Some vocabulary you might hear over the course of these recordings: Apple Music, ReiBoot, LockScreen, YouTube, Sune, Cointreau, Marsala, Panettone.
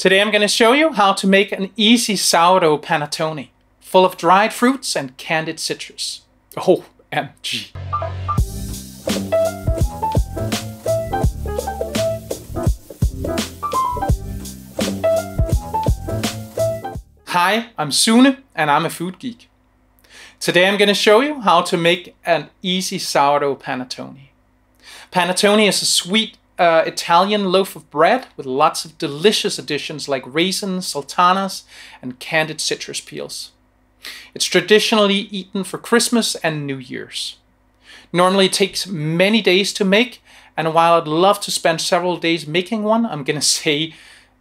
Today I'm going to show you how to make an easy sourdough panettone, full of dried fruits and candied citrus. OMG! Hi, I'm Sune and I'm a food geek. Today I'm going to show you how to make an easy sourdough panettone. Panettone is a sweet Italian loaf of bread with lots of delicious additions like raisins, sultanas, and candied citrus peels. It's traditionally eaten for Christmas and New Year's. Normally it takes many days to make, and while I'd love to spend several days making one, I'm gonna say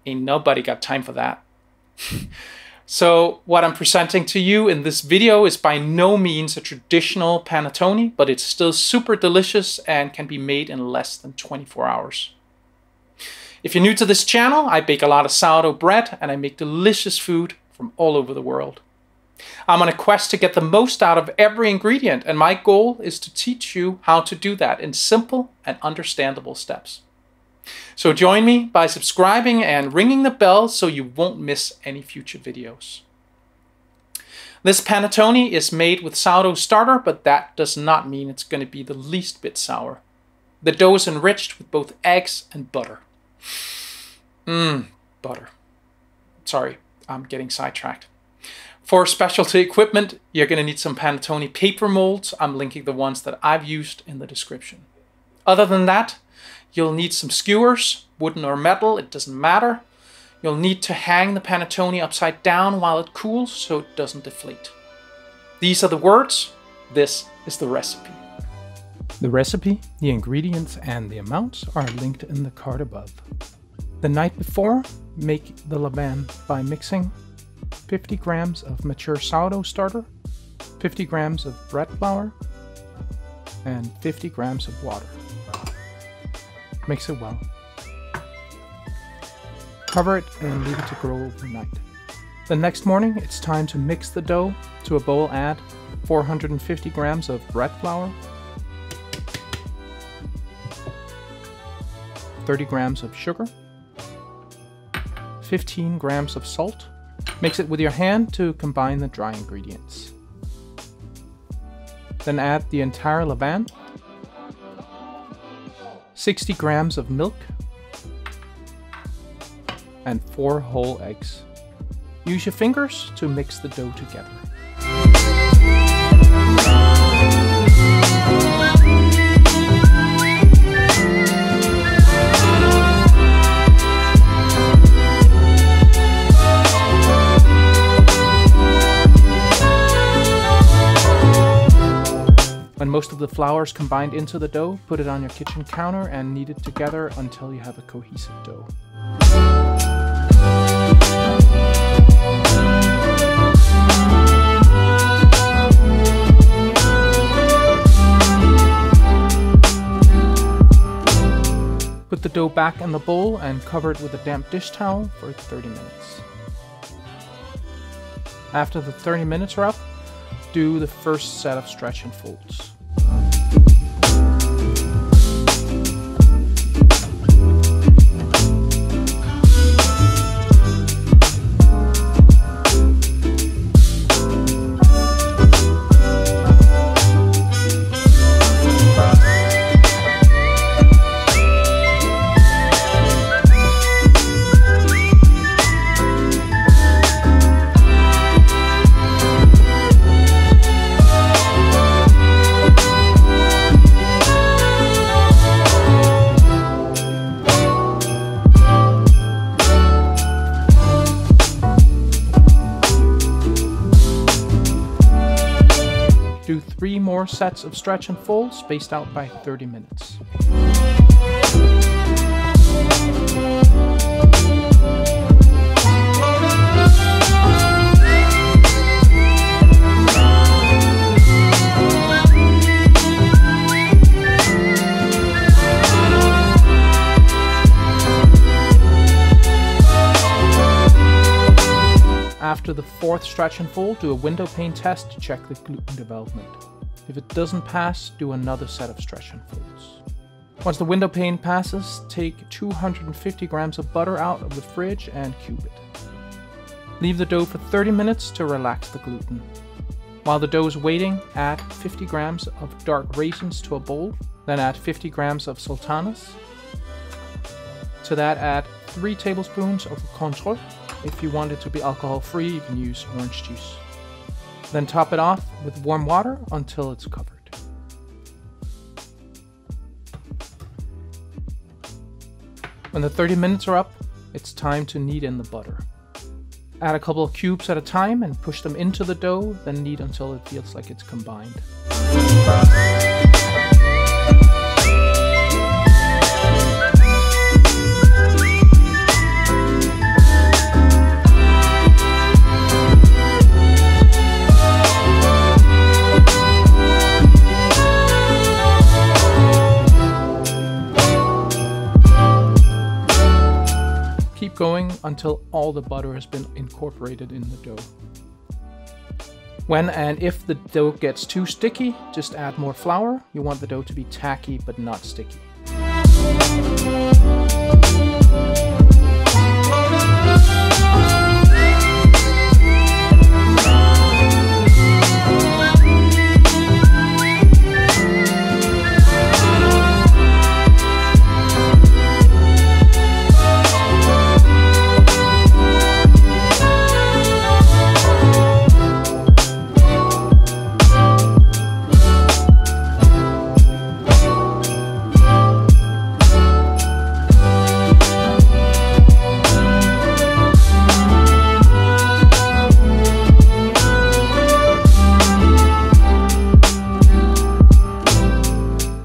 ain't nobody got time for that. So what I'm presenting to you in this video is by no means a traditional panettone, but it's still super delicious and can be made in less than 24 hours. If you're new to this channel, I bake a lot of sourdough bread and I make delicious food from all over the world. I'm on a quest to get the most out of every ingredient, and my goal is to teach you how to do that in simple and understandable steps. So join me by subscribing and ringing the bell so you won't miss any future videos. This panettone is made with sourdough starter, but that does not mean it's going to be the least bit sour. The dough is enriched with both eggs and butter. Butter. Sorry, I'm getting sidetracked. For specialty equipment, you're going to need some panettone paper molds. I'm linking the ones that I've used in the description. Other than that, you'll need some skewers, wooden or metal, it doesn't matter. You'll need to hang the panettone upside down while it cools so it doesn't deflate. These are the words, this is the recipe. The recipe, the ingredients and the amounts are linked in the card above. The night before, make the Laban by mixing 50 grams of mature sourdough starter, 50 grams of bread flour, and 50 grams of water. Mix it well. Cover it and leave it to grow overnight. The next morning, it's time to mix the dough. To a bowl, add 450 grams of bread flour, 30 grams of sugar, 15 grams of salt. Mix it with your hand to combine the dry ingredients. Then add the entire Laban, 60 grams of milk, and 4 whole eggs. Use your fingers to mix the dough together. When most of the flour is combined into the dough, put it on your kitchen counter and knead it together until you have a cohesive dough. Put the dough back in the bowl and cover it with a damp dish towel for 30 minutes. After the 30 minutes are up, do the first set of stretch and folds. Do 3 more sets of stretch and fold, spaced out by 30 minutes. After the 4th stretch and fold, do a window pane test to check the gluten development. If it doesn't pass, do another set of stretch and folds. Once the window pane passes, take 250 grams of butter out of the fridge and cube it. Leave the dough for 30 minutes to relax the gluten. While the dough is waiting, add 50 grams of dark raisins to a bowl, then add 50 grams of sultanas. To that, add 3 tablespoons of Cointreau. If you want it to be alcohol-free, you can use orange juice. Then top it off with warm water until it's covered. When the 30 minutes are up, it's time to knead in the butter. Add a couple of cubes at a time and push them into the dough, then knead until it feels like it's combined. Keep going until all the butter has been incorporated in the dough. When and if the dough gets too sticky, just add more flour. You want the dough to be tacky but not sticky.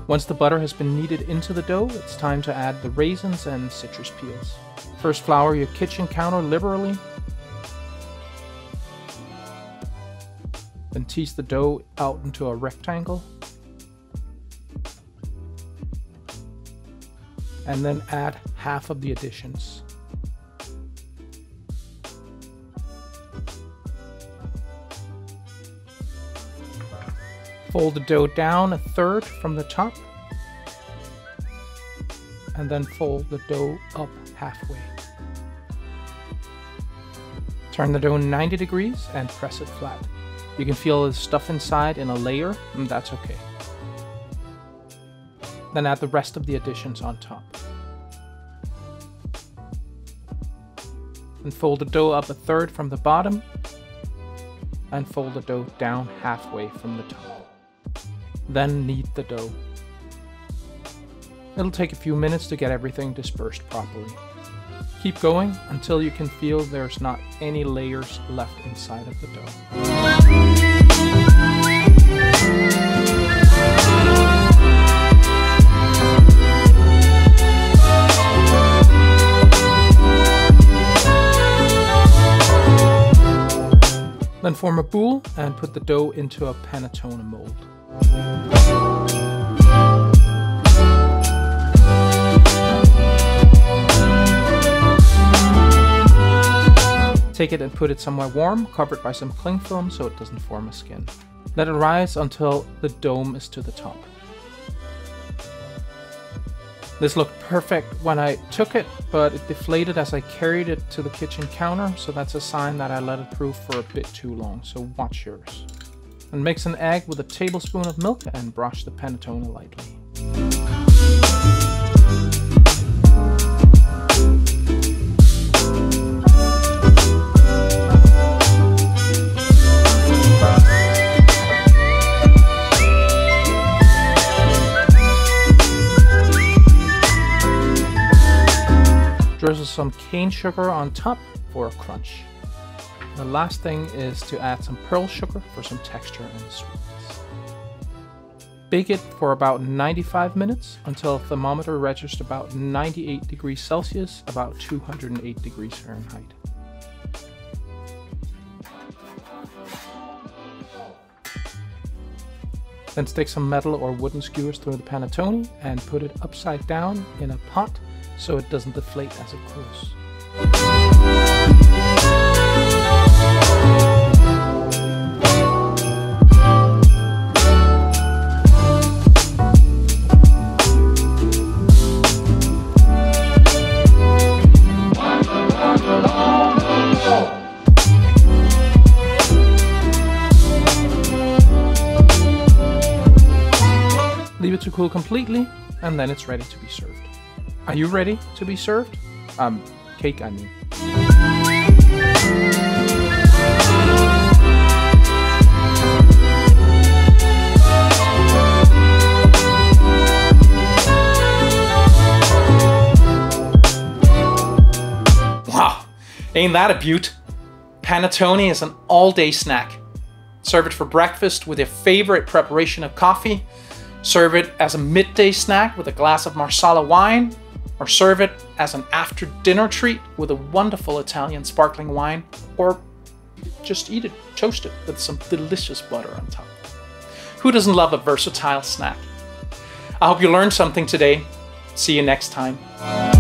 Once the butter has been kneaded into the dough, it's time to add the raisins and citrus peels. First, flour your kitchen counter liberally, then tease the dough out into a rectangle, and then add half of the additions. Fold the dough down a third from the top, and then fold the dough up halfway. Turn the dough 90 degrees and press it flat. You can feel the stuff inside in a layer, and that's okay. Then add the rest of the additions on top. And fold the dough up a third from the bottom, and fold the dough down halfway from the top. Then knead the dough. It'll take a few minutes to get everything dispersed properly. Keep going until you can feel there's not any layers left inside of the dough. Then form a boule and put the dough into a panettone mold. Take it and put it somewhere warm, covered by some cling film so it doesn't form a skin. Let it rise until the dome is to the top. This looked perfect when I took it, but it deflated as I carried it to the kitchen counter, so that's a sign that I let it proof for a bit too long, so watch yours. And mix an egg with a tablespoon of milk and brush the panettone lightly. Drizzle some cane sugar on top for a crunch. The last thing is to add some pearl sugar for some texture and sweetness. Bake it for about 95 minutes until the thermometer registers about 98 degrees Celsius, about 208 degrees Fahrenheit. Then stick some metal or wooden skewers through the panettone and put it upside down in a pot so it doesn't deflate as it cools. cool completely, and then it's ready to be served. Are you ready to be served? Cake, I mean. Wow, ain't that a beaut? Panettone is an all-day snack. Serve it for breakfast with your favorite preparation of coffee. Serve it as a midday snack with a glass of Marsala wine, or serve it as an after-dinner treat with a wonderful Italian sparkling wine, or just eat it, toast it with some delicious butter on top. Who doesn't love a versatile snack? I hope you learned something today. See you next time.